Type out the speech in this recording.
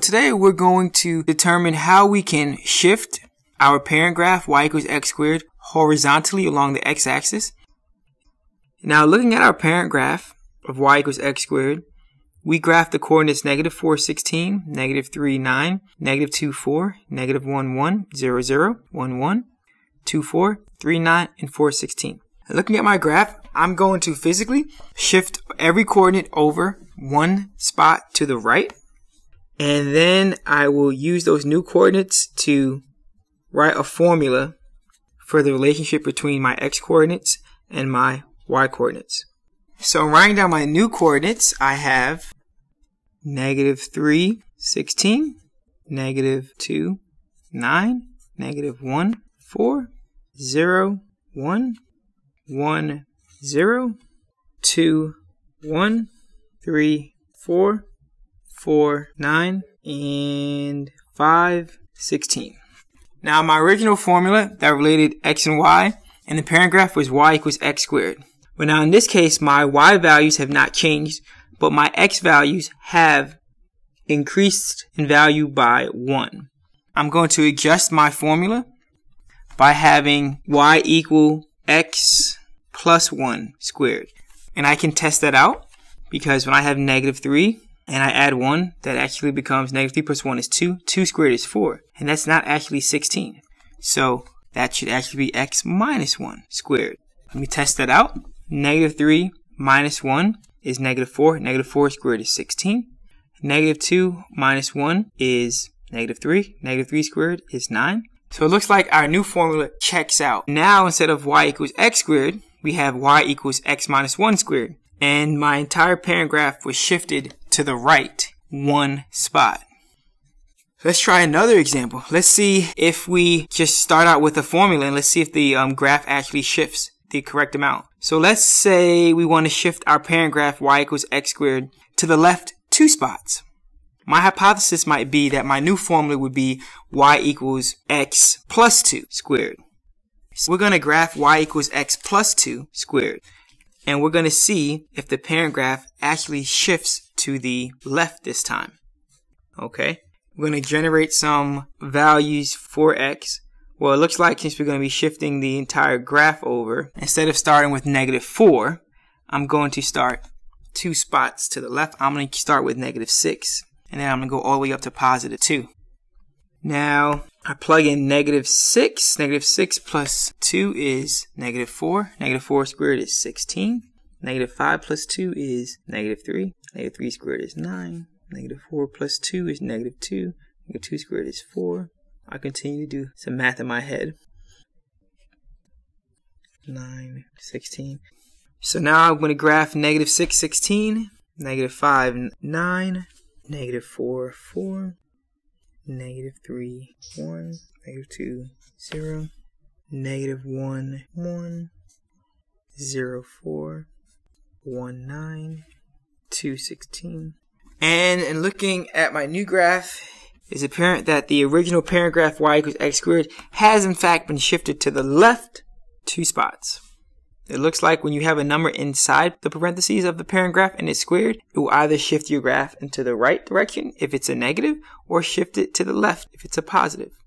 Today we're going to determine how we can shift our parent graph y equals x squared horizontally along the x-axis. Now looking at our parent graph of y equals x squared, we graph the coordinates -4, 16, -3, 9, -2, 4, -1, 1, 0, 0, 1, 1, 2, 4, 3, 9, and 4, 16. Looking at my graph, I'm going to physically shift every coordinate over one spot to the right, and then I will use those new coordinates to write a formula for the relationship between my x coordinates and my y coordinates. So I'm writing down my new coordinates. I have -3, 16, -2, 9, -1, 4, 0, 1, 1, 0, 2, 1, 3, 4, 4, 9, and 5, 16. Now my original formula that related x and y and the parent graph was y equals x squared. But now in this case, my y values have not changed, but my x values have increased in value by 1. I'm going to adjust my formula by having y equal x plus 1 squared. And I can test that out, because when I have -3 and I add 1, that actually becomes -3 plus 1 is 2. 2 squared is 4. And that's not actually 16. So that should actually be x minus 1 squared. Let me test that out. -3 minus 1 is -4. -4 squared is 16. -2 minus 1 is -3. -3 squared is 9. So it looks like our new formula checks out. Now instead of y equals x squared, we have y equals x minus 1 squared. And my entire parent graph was shifted to the right one spot. Let's try another example. Let's see if we just start out with a formula and let's see if the graph actually shifts the correct amount. So let's say we want to shift our parent graph y equals x squared to the left 2 spots. My hypothesis might be that my new formula would be y equals x plus 2 squared. So we're going to graph y equals x plus 2 squared. And we're going to see if the parent graph actually shifts to the left this time. Okay. We're going to generate some values for x. Well, it looks like since we're going to be shifting the entire graph over, instead of starting with -4, I'm going to start 2 spots to the left. I'm going to start with -6, and then I'm going to go all the way up to +2. Now, I plug in -6. -6 plus 2 is -4. -4 squared is 16. -5 plus 2 is -3. -3 squared is 9. -4 plus 2 is -2. -2 squared is 4. I continue to do some math in my head. 9, 16. So now I'm going to graph -6, 16, -5, 9, -4, 4, -3, 1, -2, 0, -1, 1, 0, 4, 1, 9, 2, 16. And in looking at my new graph, it's apparent that the original parent graph y equals x squared has in fact been shifted to the left 2 spots. It looks like when you have a number inside the parentheses of the parent graph and it's squared, it will either shift your graph into the right direction if it's a negative, or shift it to the left if it's a positive.